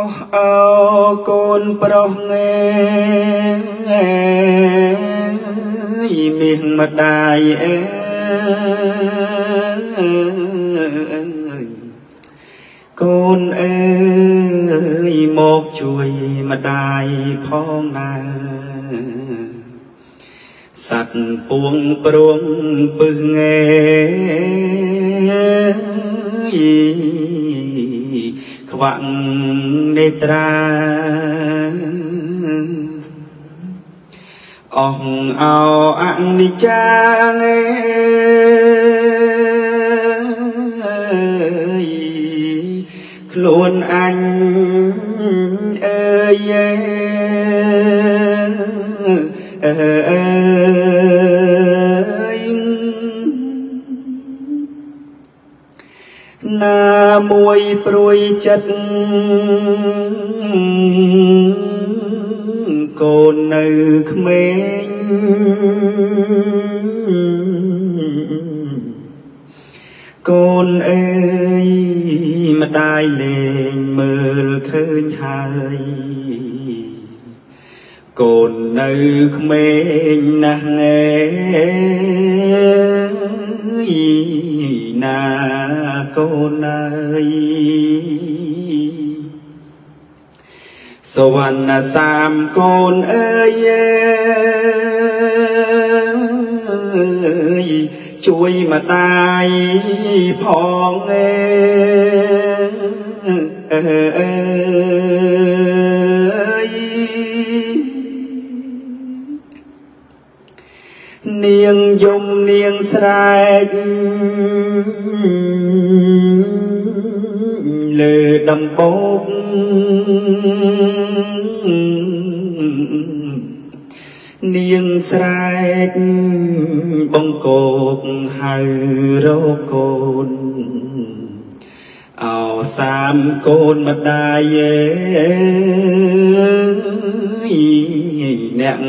อเอาโกนปรองเงยมีมาได้โกนเอ๋ยหมกช่วยมาได้พ้องนาสัตว์ปวงปรวงปึงเอ๋หวังเนตราอ่องเอาอังนิจาเงยคลวนอันเอยนามวยปรวยจัดโกนในขเมงโกนเอ้ยมาได้เล่นมือเทินหายโกนในขเมงนังเอ้ยนาโกนายสวรรณสามโกนเอ้ยช่วยมาตายพองเอ้ยเนียงยมเนียงสลายเลือดำบกเนียงสลายบงโกกหายโรโกนเอาสามโกนมาได้เย้แหน่ง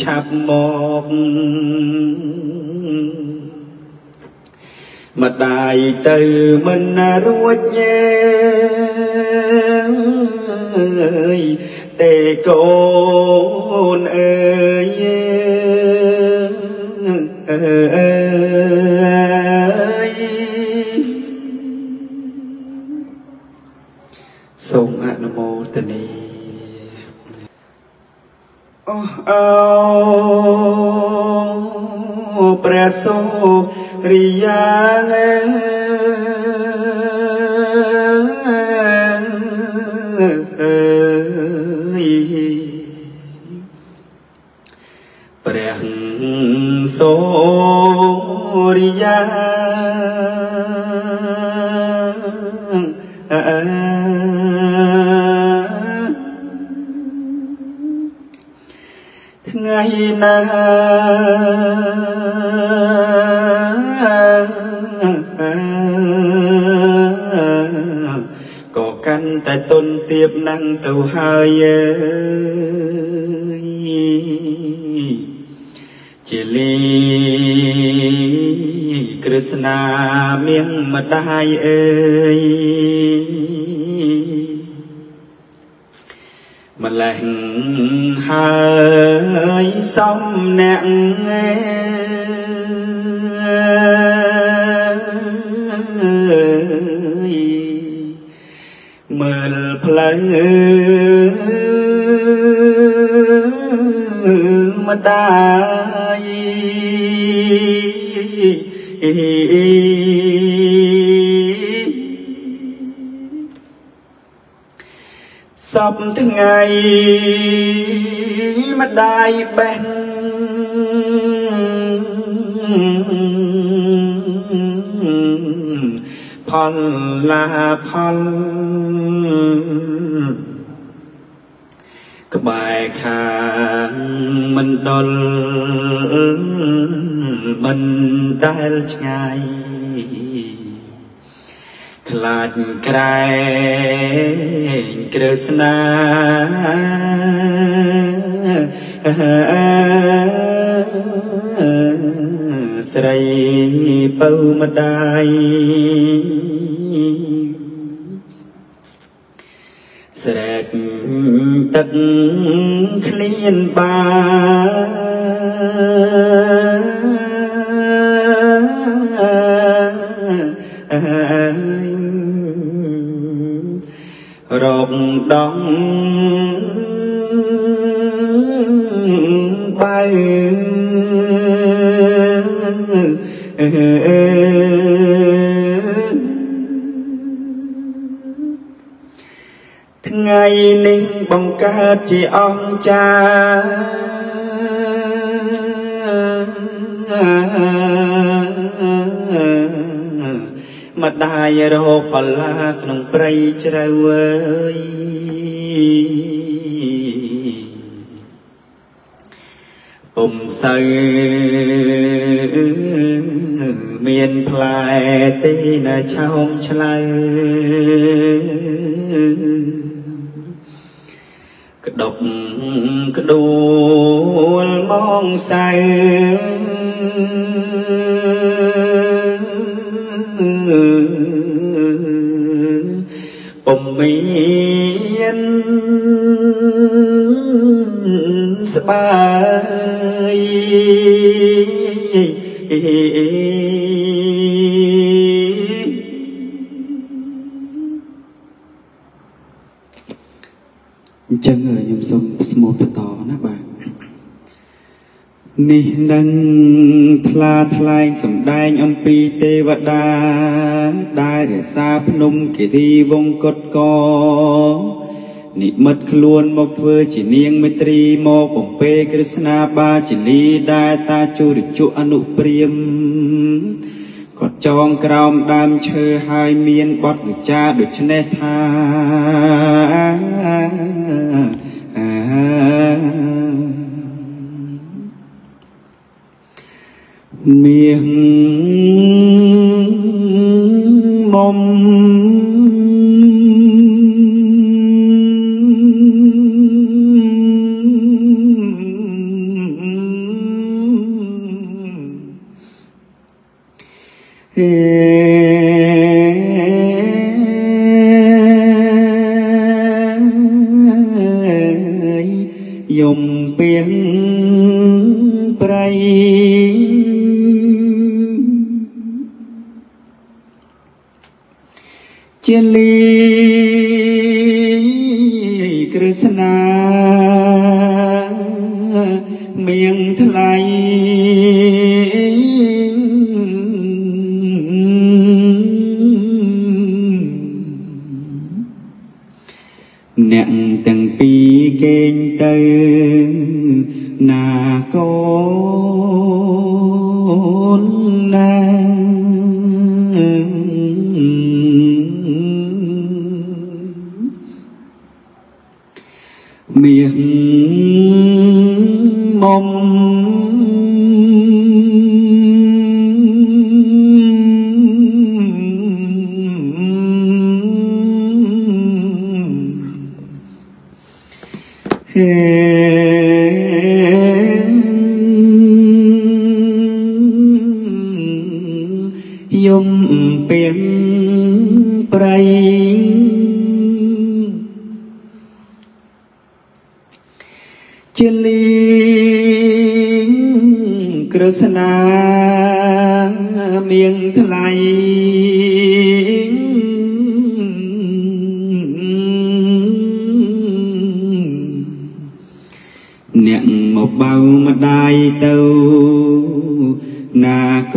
ชับมอบมาได้เติมมันรวดเย้เตโกนเอ้ยทรงอนุโมทนีอ้าวพระโสริยาเงยพระโสริยาไงนาก็กันแต่ต้นเตียบนั่งเต่าหายเจลีกฤษณาเมียงมาได้เอ้ยมาแหลงหายซ้ำแนงเมื่อเพลงมาได้สับทั้งไงมาได้เป็นพันลาพันกระบายขางมันดลมันได้ไงคลาดไกลกฤษณาสไรเป่ามาได้ เสด็จตักเคลียนบานรอบดองไปไงนิ่งบังเกิดจีอ่องจามาได้รอพลาขนมปรายเจริญผมใส่เมียนพลายตีน่าชมชลายกระดกกระดูลมองใสปมเมียนสบายจังเอ๋ยยมสมสมบูรณ์ต่อนะบ่านี่ดังทลาทลายสมได้อันปีเทวดาได้แต่ทราบพนมกิริวงกฎกอนิมัดขลวนบอกเธอจีเนียงเมตรีมอกปงเปกฤษณาบาจิลีได้ตาจูริจุอนุเปรียมกอดจองกรามดามเชยหายเมียนบอดกุจาดุจเนธาเมียงมอมยมเปียงไพรเจลีกฤษณาเมียงทลายแน่งตั้งปีเกณฑ์เตยนาโกนนาเมียงมอมเฮ้ยมเปียงไพรเจลีกฤษณาเมียงทลายเนี่ยหมอบเบามาได้เต้านาโก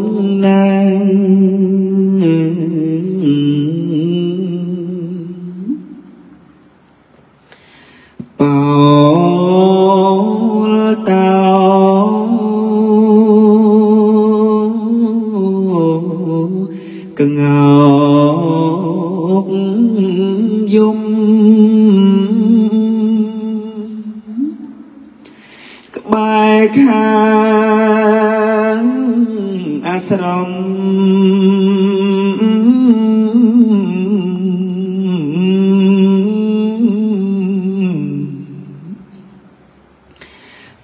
นนางปอลเต้ากังอกยมบายข้างอาสรม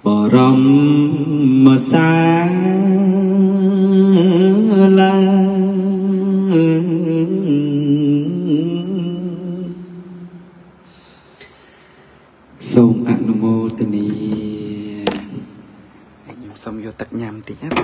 บรมมาสาลา ทรงอนุโมทนี ยมสมโยตักยำติดนะ